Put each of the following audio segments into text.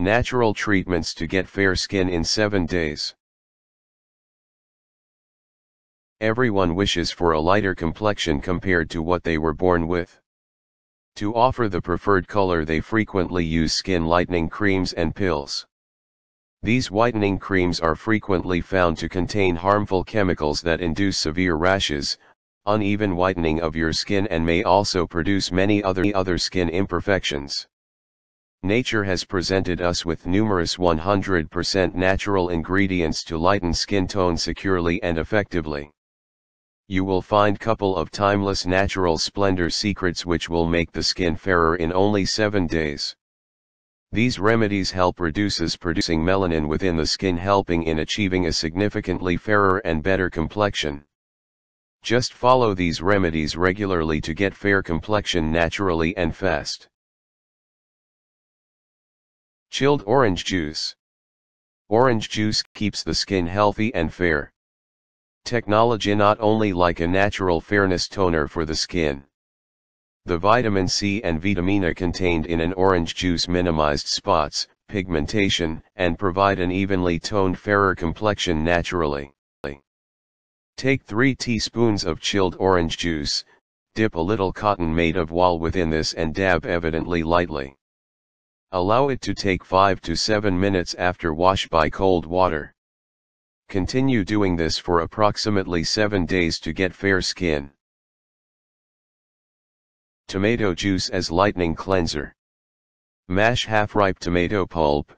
Natural treatments to get fair skin in 7 days. Everyone wishes for a lighter complexion compared to what they were born with. To offer the preferred color, they frequently use skin lightening creams and pills. These whitening creams are frequently found to contain harmful chemicals that induce severe rashes, uneven whitening of your skin, and may also produce many other skin imperfections. Nature has presented us with numerous 100% natural ingredients to lighten skin tone securely and effectively. You will find couple of timeless natural splendor secrets which will make the skin fairer in only 7 days. These remedies help reduce melanin within the skin, helping in achieving a significantly fairer and better complexion. Just follow these remedies regularly to get fair complexion naturally and fast. Chilled orange juice. Orange juice keeps the skin healthy and fair. Technology not only like a natural fairness toner for the skin. The vitamin C and vitamin A contained in an orange juice minimized spots, pigmentation, and provide an evenly toned fairer complexion naturally. Take 3 teaspoons of chilled orange juice, dip a little cotton made of wool within this and dab evidently lightly. Allow it to take 5 to 7 minutes after wash by cold water. Continue doing this for approximately 7 days to get fair skin. Tomato juice as lightening cleanser. Mash half-ripe tomato pulp,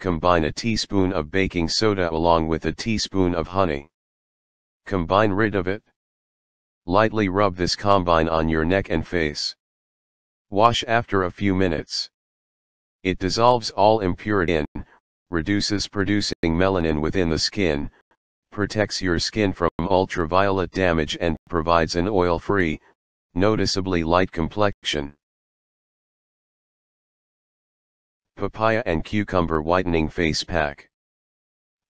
combine a teaspoon of baking soda along with a teaspoon of honey. Combine rid of it. Lightly rub this combine on your neck and face. Wash after a few minutes. It dissolves all impurity, reduces producing melanin within the skin, protects your skin from ultraviolet damage, and provides an oil-free, noticeably light complexion. Papaya and cucumber whitening face pack.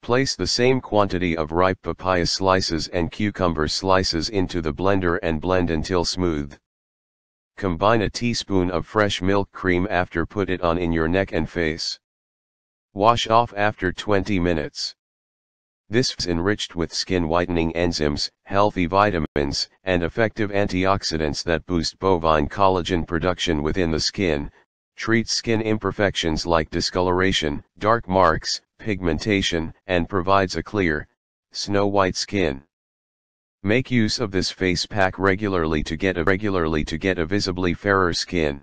Place the same quantity of ripe papaya slices and cucumber slices into the blender and blend until smooth. Combine a teaspoon of fresh milk cream after put it on in your neck and face. Wash off after 20 minutes. This is enriched with skin whitening enzymes, healthy vitamins, and effective antioxidants that boost bovine collagen production within the skin, treats skin imperfections like discoloration, dark marks, pigmentation, and provides a clear, snow-white skin. Make use of this face pack regularly to get a visibly fairer skin.